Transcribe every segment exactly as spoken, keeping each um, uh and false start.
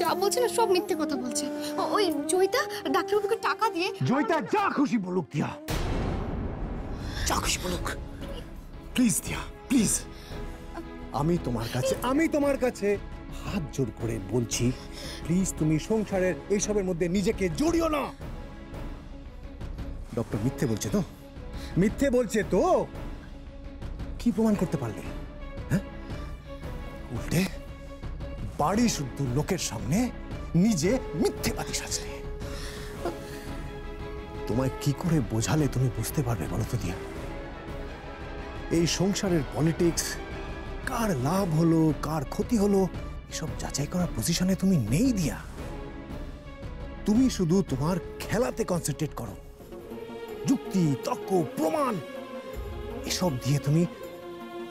যা বলছে না সব মিথ্যে কথা বলছে। ওই জয়িতা ডাক্তারবাবুকে টাকা দিয়ে জয়িতা যা খুশি বলুক দিয়া, যা খুশি বলুক। প্লিজ দিয়া, প্লিজ। আমি তোমার কাছে আমি তোমার কাছে হাত জোর করে বলছি, প্লিজ তুমি সংসারের এইসবের মধ্যে নিজেকে জড়িও না। ডক্টর মিথ্যে বলছে তো? মিথ্যে বলছে তো? কি প্রমাণ করতে পারলে? হ্যাঁ, উল্টে বাড়ি শুদ্ধ লোকের সামনে নিজে মিথ্যেবাদী সাজলে। তোমায় কি করে বোঝালে তুমি বুঝতে পারবে বলো তো দিয়া? এই সংসারের পলিটিক্স, কার লাভ হলো কার ক্ষতি হলো, এসব যাচাই করার পজিশনে তুমি নেই দিয়া। তুমি শুধু তোমার খেলাতে কনসেন্ট্রেট করো। যুক্তি, তর্ক, প্রমাণ এসব দিয়ে তুমি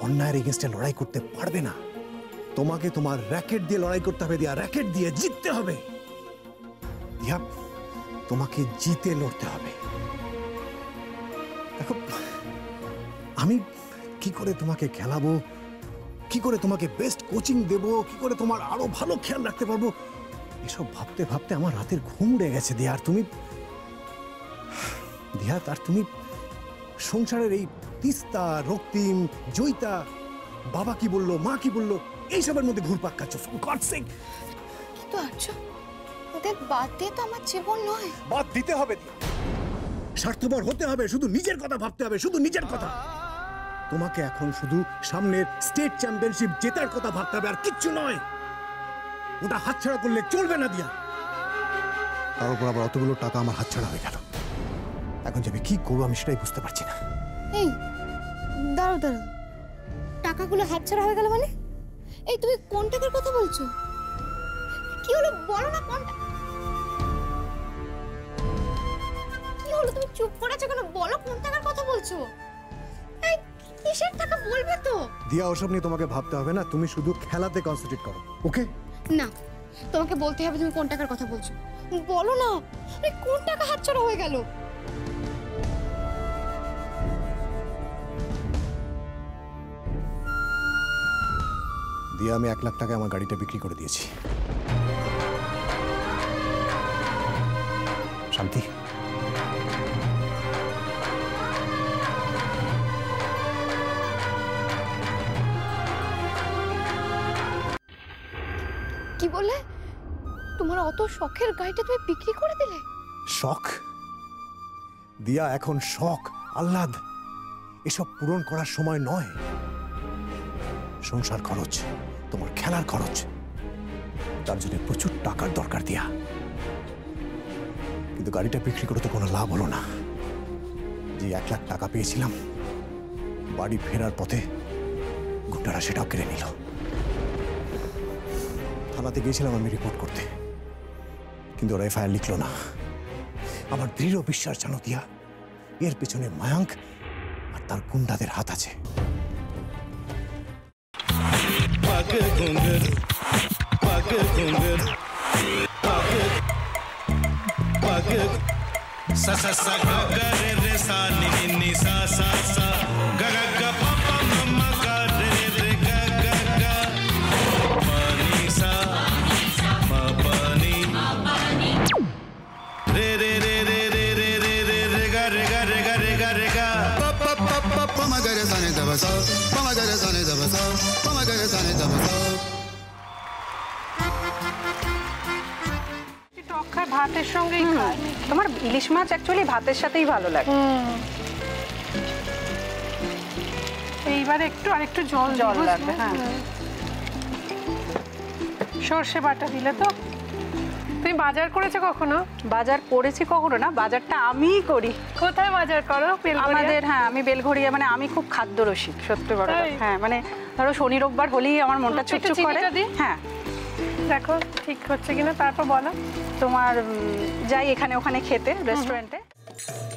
অন্যায়ের এগেইনস্টে লড়াই করতে পারবে না। তোমাকে তোমার র‍্যাকেট দিয়ে লড়াই করতে হবে দিয়া, র‍্যাকেট দিয়ে জিততে হবে দিয়া, তোমাকে জিতে লড়তে হবে। দেখো আমি কি করে তোমাকে খেলাবো, কি করে তোমাকে বেস্ট কোচিং দেব, কি করে তোমার আরো ভালো খেয়াল রাখতে পারবো, এসব ভাবতে ভাবতে আমার রাতের ঘুম উড়ে গেছে দিয়া। আর তুমি দিয়া, আর তুমি সংসারের এই তিস্তা, রক্তিম, জয়িতা, বাবা কি বললো মা কি বললো এইসবের মধ্যে ঘুরপাক খাচ্ছ। কিন্তু আচ্ছা, ওদের বাদ দিয়ে তো আমার জীবন নয়। বাদ দিতে হবে দিয়া, স্বার্থপর হতে হবে, শুধু নিজের কথা ভাবতে হবে, শুধু নিজের কথা। তোমাকে এখন শুধু সামনের স্টেট চ্যাম্পিয়নশিপ জেতার কথা ভাবতে হবে, আর কিচ্ছু নয়। ওটা হাতছাড়া করলে চলবে না দিয়া। তার উপর আবার অতগুলো টাকা আমার হাতছাড়া হয়ে গেল। এখন যে আমি কি করবো আমি সেটাই বুঝতে পারছি না। এই দাঁড়াও দাঁড়াও, টাকাগুলো হাতছাড়া হয়ে গেল মানে? এই তুমি কোন টাকার কথা বলছো? কি হলো বলো না, কোন টাকা? কি হলো তুমি চুপ করে আছো কেন? বলো কোন টাকার কথা বলছো। এই কিসের টাকা বলবে তো দিয়া? ওসব নিয়ে তোমাকে ভাবতে হবে না, তুমি শুধু খেলাতে কনসেন্ট্রেট করো, ওকে? না, তোমাকে বলতে হবে তুমি কোন টাকার কথা বলছো। বলো না, কোন টাকা হাতছাড়া হয়ে গেল? দিয়া আমি এক লাখ টাকায় আমার গাড়িটা বিক্রি করে দিয়েছি। শান্তি, কি বলে? তোমার অত শখের গাড়িটা তুমি বিক্রি করে দিলে? শখ দিয়া, এখন শখ আহ্লাদ এসব পূরণ করার সময় নয়। সংসার খরচ, তোমার খেলার খরচ, তার জন্য প্রচুর টাকার দরকার দিয়া। কিন্তু গাড়িটা বিক্রি করে তো কোনো লাভ হলো না। যে এক লাখ টাকা পেয়েছিলাম, বাড়ি ফেরার পথে গুন্ডারা সেটাও কেড়ে নিল। থানাতে গিয়েছিলাম আমি রিপোর্ট করতে, কিন্তু ওরা এফআইআর লিখলো না। আমার দৃঢ় বিশ্বাস জানো দিয়া, এর পেছনে মায়াঙ্ক আর তার গুন্ডাদের হাত আছে। Pag gungur, pag gungur, pag pag sa sa sa ga re re sa ni ni sa sa sa ga ga ga pa pa ma ga re re ga ga ga ma ni sa ma pa ni re re re re re re re re ga re ga re ga re ga re ga pa pa pa pa pa ma ga re sa ni da ba sa pa ma ga re sa ni da ba sa pa ma ga re sa ni da ba sa। ভাতের সঙ্গে তোমার ইলিশ মাছ actually ভাতের সাথেই ভালো লাগে। এইবার একটু আর একটু জল জল লাগবে। হ্যাঁ, সর্ষে বাটা দিলে তো। তুমি বাজার করেছো কখনো? বাজার করেছি কখনো না, বাজারটা আমিই করি। কোথায় বাজার করো? আমাদের, হ্যাঁ আমি বেলঘড়িয়া। মানে আমি খুব খাদ্যরসিক সত্যি কথা। হ্যাঁ, মানে ধরো শনি রোববার হলেই আমার মনটা চুপচুপ করে। হ্যাঁ দেখো ঠিক হচ্ছে কিনা, তারপর বলো। তোমার যাই এখানে ওখানে খেতে, রেস্টুরেন্টে।